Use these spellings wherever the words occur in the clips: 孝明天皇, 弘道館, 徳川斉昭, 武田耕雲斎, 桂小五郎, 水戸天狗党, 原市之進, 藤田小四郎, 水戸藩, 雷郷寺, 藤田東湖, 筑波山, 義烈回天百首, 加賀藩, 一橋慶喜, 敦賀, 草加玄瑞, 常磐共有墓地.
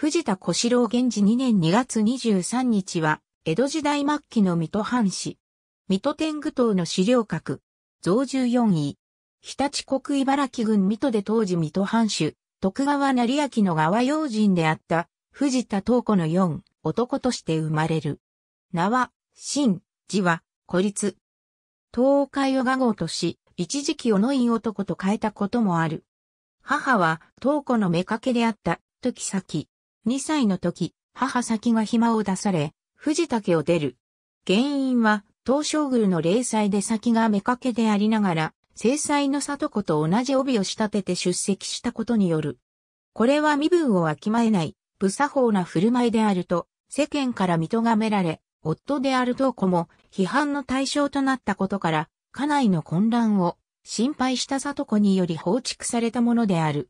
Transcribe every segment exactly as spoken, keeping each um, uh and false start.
藤田小四郎元治にねんにがつにじゅうさんにちは、江戸時代末期の水戸藩士。水戸天狗党の資料閣、蔵中よんい。日立国茨城郡水戸で当時水戸藩主、徳川斉昭の側用人であった、藤田東湖のよん、男として生まれる。名は、真、字は、孤立。東海を雅号とし、一時期小野院男と変えたこともある。母は、東湖の妾であった、時咲。にさいの時、母咲が暇を出され、藤田家を出る。原因は、東照宮の例祭で咲が妾でありながら、正妻の里子と同じ帯を仕立てて出席したことによる。これは身分をわきまえない、不作法な振る舞いであると、世間から認がめられ、夫である東湖も批判の対象となったことから、家内の混乱を心配した里子により放逐されたものである。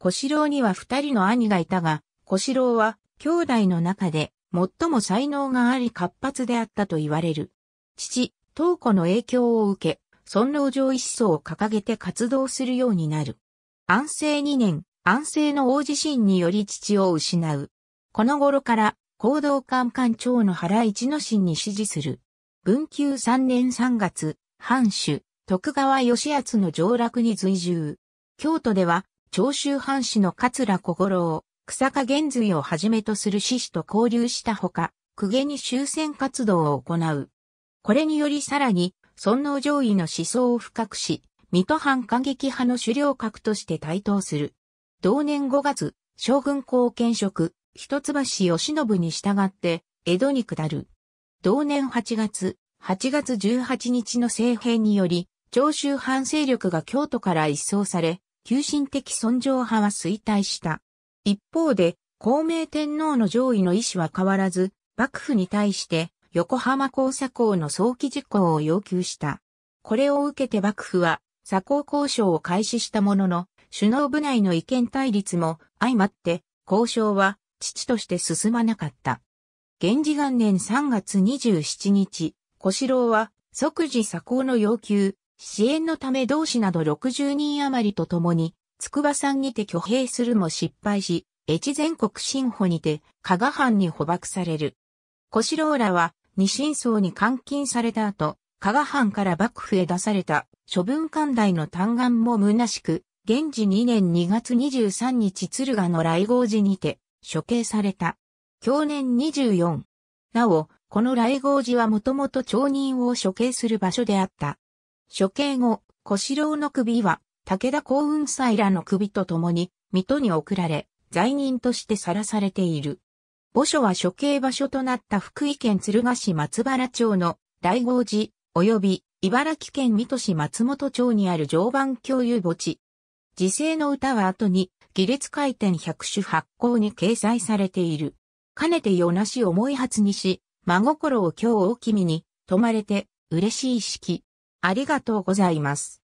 小四郎には二人の兄がいたが、小四郎は兄弟の中で最も才能があり活発であったと言われる。父、東湖の影響を受け、尊老攘夷思想を掲げて活動するようになる。安政にねん、安政の大地震により父を失う。この頃から、弘道館館長の原一之進に師事する。文久さんねんさんがつ、藩主、徳川義敦の上洛に随従。京都では、長州藩士の桂小五郎、草加玄瑞をはじめとする志士と交流したほか、公家に修撰活動を行う。これによりさらに、尊老攘夷の思想を深くし、水戸藩過激派の主領格として台頭する。同年ごがつ、将軍公権職、一橋慶喜に従って、江戸に下る。同年はちがつ、はちがつじゅうはちにちの政変により、長州藩勢力が京都から一掃され、急進的尊攘派は衰退した。一方で、孝明天皇の攘夷の意思は変わらず、幕府に対して、横浜港鎖港の早期実行を要求した。これを受けて幕府は鎖港交渉を開始したものの、首脳部内の意見対立も相まって、交渉は遅々として進まなかった。元治元年さんがつにじゅうしちにち、小四郎は即時鎖港の要求、支援のため同志などろくじゅうにん余りと共に、筑波山にて挙兵するも失敗し、越前国新保にて加賀藩に捕獲される。小四郎らは、二親相に監禁された後、加賀藩から幕府へ出された処分寛大の嘆願も虚しく、元治にねんにがつにじゅうさんにち敦賀の雷郷寺にて処刑された。享年にじゅうよん。なお、この雷郷寺はもともと町人を処刑する場所であった。処刑後、小四郎の首は武田耕雲斎らの首と共に水戸に送られ、罪人としてさらされている。墓所は処刑場所となった福井県敦賀市松原町の雷郷寺及び茨城県水戸市松本町にある常磐共有墓地。時世の歌は後に義烈回天百首八項に掲載されている。かねて夜なし思い初にし、真心を今日大君に、泊まれて嬉しい式。ありがとうございます。